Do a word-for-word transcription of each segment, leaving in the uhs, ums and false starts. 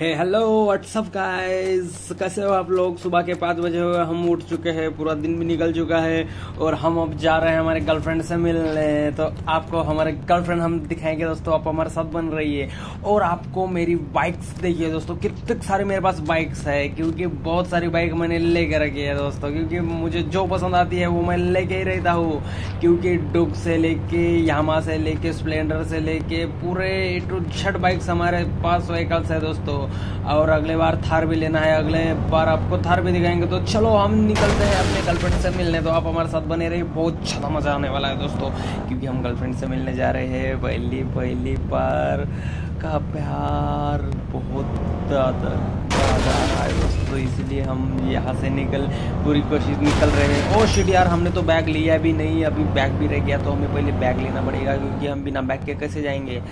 हे hello what's up guys, कैसे हो आप लोग। सुबह के पाँच बजे हुए, हम उठ चुके हैं, पूरा दिन भी निकल चुका है और हम अब जा रहे हैं हमारे गर्लफ्रेंड से मिलने। तो आपको हमारे गर्लफ्रेंड हम दिखाएंगे दोस्तों, आप हमारे साथ बन रही है। और आपको मेरी बाइक्स देखिए दोस्तों, कितनी सारी मेरे पास बाइक्स है, क्योंकि बहुत सारी बाइक मैंने ले कर रखी है दोस्तों, क्योंकि मुझे जो पसंद आती है वो मैं लेके ही रहता हूँ। क्योंकि डुक से लेके यामा से लेके स्प्लेंडर से लेके पूरे टू छठ बाइक्स हमारे पास व्हीकल्स है दोस्तों। और अगले बार थार भी लेना है, अगले बार आपको थार भी दिखाएंगे। तो चलो हम निकलते हैं अपने गर्लफ्रेंड से मिलने, तो आप हमारे साथ बने रहिए, बहुत अच्छा मजा आने वाला है दोस्तों, क्योंकि हम गर्लफ्रेंड से मिलने जा रहे हैं। पहली पहली बार का प्यार बहुत ज़्यादा ज़्यादा है दोस्तों, इसलिए हम यहाँ से निकल पूरी कोशिश निकल रहे हैं। और शिट यार, हमने तो बैग लिया भी नहीं, अभी बैग भी रह गया, तो हमें पहले बैग लेना पड़ेगा, क्योंकि हम बिना बैग के कैसे जाएंगे।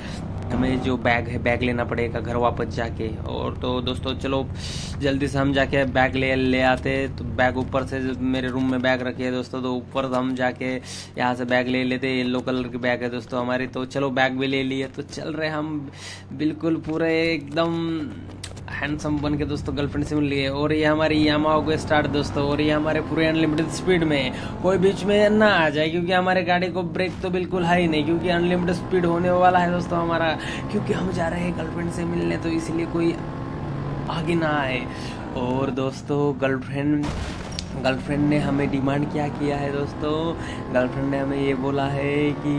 हमें जो बैग है बैग लेना पड़ेगा घर वापस जाके। और तो दोस्तों चलो जल्दी से हम जाके बैग ले ले आते। तो बैग ऊपर से, मेरे रूम में बैग रखे है दोस्तों, तो ऊपर से हम जाके यहाँ से बैग ले लेते। येलो कलर की बैग है दोस्तों हमारी, तो चलो बैग भी ले लिए। तो चल रहे हम बिल्कुल पूरे एकदम हैंडसम बन के दोस्तों गर्लफ्रेंड से मिल लिए। और ये हमारी यामा हो गई स्टार्ट दोस्तों, और ये हमारे पूरे अनलिमिटेड स्पीड में, कोई बीच में ना आ जाए, क्योंकि हमारे गाड़ी को ब्रेक तो बिल्कुल है ही नहीं, क्योंकि अनलिमिटेड स्पीड होने वाला है दोस्तों हमारा, क्योंकि हम जा रहे हैं गर्लफ्रेंड से मिलने, तो इसलिए कोई आगे ना आए। और दोस्तों गर्लफ्रेंड गर्लफ्रेंड ने हमें डिमांड क्या किया है दोस्तों, गर्लफ्रेंड ने हमें ये बोला है कि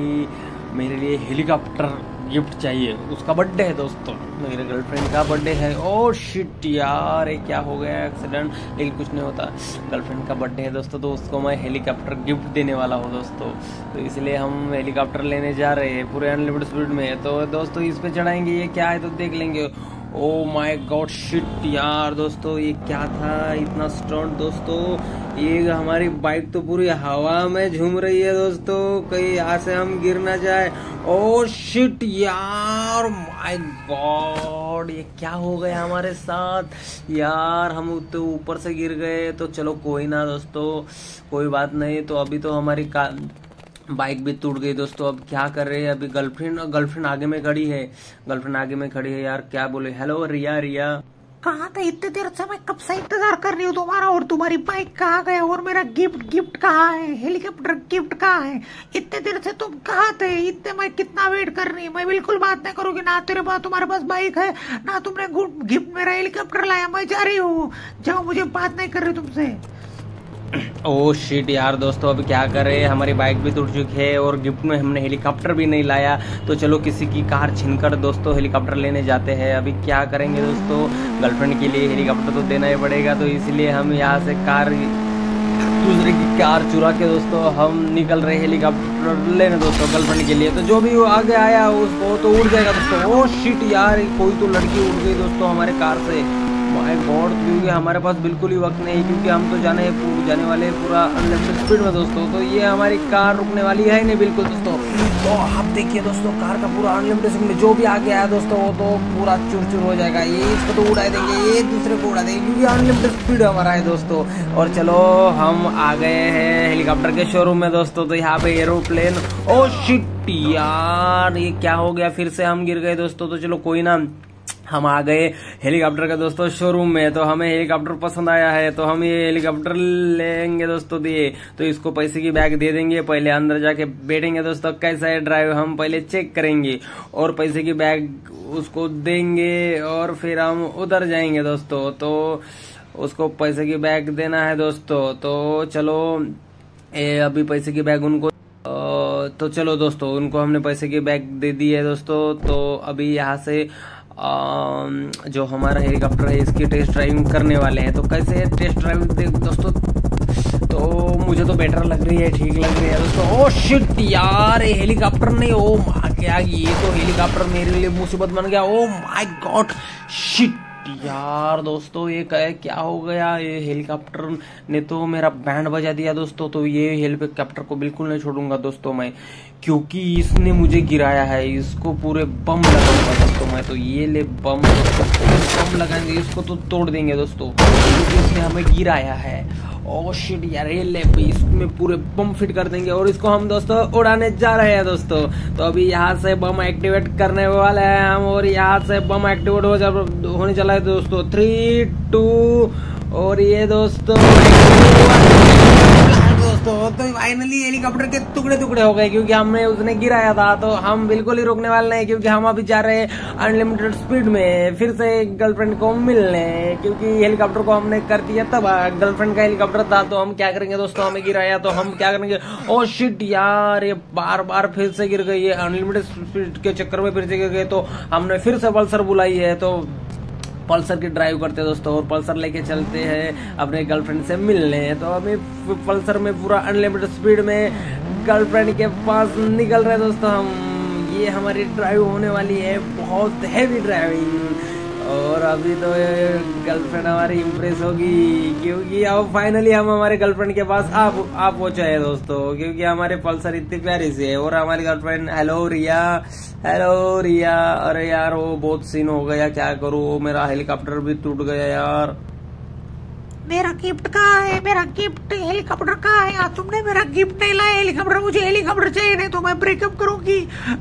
मेरे लिए हेलीकॉप्टर गिफ्ट चाहिए। उसका बर्थडे है दोस्तों, मेरे गर्लफ्रेंड का बर्थडे है। ओ शिट यार, ये क्या हो गया, एक्सीडेंट, लेकिन कुछ नहीं होता। गर्लफ्रेंड का बर्थडे है दोस्तों, तो उसको मैं हेलीकॉप्टर गिफ्ट देने वाला हूँ दोस्तों, तो इसलिए हम हेलीकॉप्टर लेने जा रहे हैं पूरे अनलिमिटेड स्पीड में। तो दोस्तों इस पर चढ़ाएंगे, ये क्या है तो देख लेंगे। ओ माय गॉड शिट यार दोस्तों, ये क्या था इतना स्टंट दोस्तों। ये हमारी बाइक तो पूरी हवा में झूम रही है दोस्तों, कहीं यहाँ से हम गिर ना जाए। ओ शिट यार, माय गॉड, ये क्या हो गया हमारे साथ यार, हम तो ऊपर से गिर गए। तो चलो कोई ना दोस्तों, कोई बात नहीं। तो अभी तो हमारी कार बाइक भी टूट गई दोस्तों, अब क्या कर रहे हैं। अभी गर्लफ्रेंड गर्लफ्रेंड आगे में खड़ी है, गर्लफ्रेंड आगे में खड़ी है यार, क्या बोले। हेलो रिया, रिया कहाँ था इतने देर से, मैं कब से इंतजार कर रही हूँ तुम्हारा, और तुम्हारी बाइक कहाँ गया, और मेरा गिफ्ट गिफ्ट कहाँ है, हेलीकॉप्टर गिफ्ट कहाँ है, इतने देर से तुम कहाँ थे, इतने मैं कितना वेट कर रही। मैं बिल्कुल बात नहीं करूँगी, ना तेरे पास तुम्हारे पास बाइक है, ना तुमने गिफ्ट मेरा हेलीकॉप्टर लाया। मैं जा रही हूँ, जाओ, मुझे बात नहीं कर रही तुमसे। ओ शिट यार दोस्तों, अब क्या करें, हमारी बाइक भी टूट चुकी है और गिफ्ट में हमने हेलीकॉप्टर भी नहीं लाया। तो चलो किसी की कार छीनकर दोस्तों हेलीकॉप्टर लेने जाते हैं। अभी क्या करेंगे दोस्तों, गर्लफ्रेंड के लिए हेलीकॉप्टर तो देना ही पड़ेगा, तो इसलिए हम यहाँ से कार दूसरे की कार चुरा के दोस्तों हम निकल रहे हेलीकॉप्टर लेने दोस्तों गर्लफ्रेंड के लिए। तो जो भी वो आगे आया उसको तो उड़ जाएगा दोस्तों। ओ शिट यार, कोई तो लड़की उड़ गई दोस्तों हमारे कार से, माय गॉड, क्योंकि हमारे पास बिल्कुल ही वक्त नहीं, क्योंकि हम तो जाने जाने वाले पूरा अनलिमिटेड स्पीड में दोस्तों। तो ये हमारी कार रुकने वाली है नहीं बिल्कुल दोस्तों। तो आप देखिए दोस्तों, कार का पूरा अनलिमिटेड स्पीड में, जो भी आगे आया दोस्तों वो तो पूरा चूर चूर हो जाएगा। ये इसको तो उड़ा देंगे, ये दूसरे को उड़ा देंगे, क्योंकि अनलिमिटेड स्पीड हमारा है दोस्तों। और चलो हम आ गए हैं हेलीकॉप्टर के शोरूम में दोस्तों, तो यहाँ पे एरोप्लेन। ओ शिट यार, ये क्या हो गया, फिर से हम गिर गए दोस्तों। तो चलो कोई ना, हम आ गए हेलीकॉप्टर का दोस्तों शोरूम में। तो हमें हेलीकॉप्टर पसंद आया है, तो हम ये हेलीकॉप्टर लेंगे दोस्तों। दिए तो इसको पैसे की बैग दे देंगे, पहले अंदर जाके बैठेंगे दोस्तों, कैसा है ड्राइव हम पहले चेक करेंगे, और पैसे की बैग उसको देंगे, और फिर हम उधर जाएंगे दोस्तों। तो उसको पैसे की बैग देना है दोस्तों, तो चलो ये अभी पैसे की बैग उनको, तो चलो दोस्तों उनको हमने पैसे की बैग दे दी है दोस्तों। तो अभी यहाँ से आ, जो हमारा हेलीकॉप्टर है इसकी टेस्ट ड्राइविंग करने वाले हैं। तो कैसे है टेस्ट ड्राइविंग देख दोस्तों, तो मुझे तो बेटर लग रही है, ठीक लग रही है दोस्तों। ओ शिट यार, ये हेलीकॉप्टर नहीं, ओ माँ क्या, ये तो हेलीकॉप्टर मेरे लिए मुसीबत बन गया। ओ माय गॉड शिट यार दोस्तों, ये क्या हो गया, ये हेलीकॉप्टर ने तो मेरा बैंड बजा दिया दोस्तों। तो ये हेलीकॉप्टर को बिल्कुल नहीं छोड़ूंगा दोस्तों मैं, क्योंकि इसने मुझे गिराया है, इसको पूरे बम लगाऊंगा दोस्तों मैं। तो ये ले बम, बम लगाएंगे इसको तो तोड़ देंगे दोस्तों, क्योंकि इसने हमें गिराया है। ओह शिट यार, ये ले इसमें पूरे बम फिट कर देंगे और इसको हम दोस्तों उड़ाने जा रहे हैं दोस्तों। तो अभी यहाँ से बम एक्टिवेट करने वाले हैं हम, और यहाँ से बम एक्टिवेट हो जा होने चला है दोस्तों। थ्री टू, और ये दोस्तों दोस्तों तो फाइनली हेलीकॉप्टर के टुकड़े टुकड़े हो गए, क्योंकि हमें उसने गिराया था। तो हम बिल्कुल ही रोकने वाले नहीं, क्योंकि हम अभी जा रहे हैं अनलिमिटेड स्पीड में फिर से गर्लफ्रेंड को मिलने, क्योंकि हेलीकॉप्टर को हमने कर दिया तब गर्लफ्रेंड का हेलीकॉप्टर था। तो हम क्या करेंगे दोस्तों, हमें गिराया तो हम क्या करेंगे। ओ शिट यार, ये बार बार फिर से गिर गई है, अनलिमिटेड स्पीड के चक्कर में फिर से गिर गए। तो हमने फिर से पल्सर बुलाई है, तो पल्सर की ड्राइव करते हैं दोस्तों, और पल्सर लेके चलते हैं अपने गर्लफ्रेंड से मिलने। तो अभी पल्सर में पूरा अनलिमिटेड स्पीड में गर्लफ्रेंड के पास निकल रहे हैं दोस्तों हम। ये हमारी ड्राइव होने वाली है, बहुत हैवी ड्राइविंग। और अभी तो गर्लफ्रेंड हमारी इम्प्रेस होगी, क्योंकि अब फाइनली हम हमारे गर्लफ्रेंड के पास आप आप पहुंचे हैं दोस्तों, क्योंकि हमारे पल्सर इतनी प्यारी सी है। और हमारी girlfriend, hello Riya, hello Riya. अरे यार, वो बहुत सीन हो गया, क्या करूँ, मेरा हेलीकॉप्टर भी टूट गया यार। मेरा गिफ्ट कहाँ है, मेरा गिफ्ट हेलीकॉप्टर कहाँ है? आज तुमने मेरा गिफ्ट नहीं लाया, हेलीकॉप्टर मुझे हेलीकॉप्टर चाहिए, नहीं तो मैं ब्रेकअप करूंगी।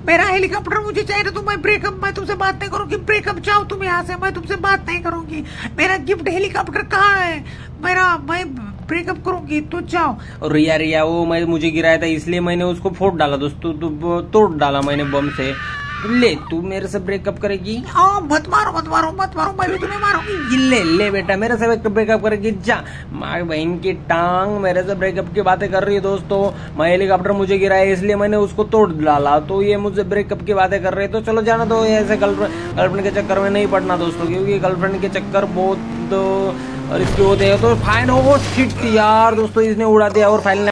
मेरा हेलीकॉप्टर मुझे चाहिए, तो मैं ब्रेकअप, मैं तुमसे बात नहीं करूंगी, ब्रेकअप जाओ तुम यहाँ से, मैं तुमसे बात नहीं करूंगी। मेरा गिफ्ट हेलीकॉप्टर कहाँ है मेरा, मैं ब्रेकअप करूंगी, तो जाओ। और रिया रिया वो मैं मुझे गिराया था, इसलिए मैंने उसको फोड़ डाला दोस्तों, तोड़ डाला मैंने बम से। ले, तू मेरे से ब्रेकअप करेगी? आ, मत मारो मत मारो मत मारो, मैं भी तुम्हें मारूंगी। ले ले बेटा, मेरे से ब्रेकअप करेगी, जा। माँ बहन की टांग, मेरे से ब्रेकअप की बातें कर रही है दोस्तों। मैं हेलीकॉप्टर मुझे गिराया, इसलिए मैंने उसको तोड़ डाला, तो ये मुझे ब्रेकअप की बातें कर रहे है। तो चलो जाना दो, ऐसे गर्लफ्रेंड गर्लफ्रेंड के चक्कर में नहीं पड़ना दोस्तों, क्योंकि गर्लफ्रेंड के चक्कर बहुत और इसके होते हैं। तो फाइन हो, शिट यार दोस्तों, इसने उड़ा दिया और फाइनल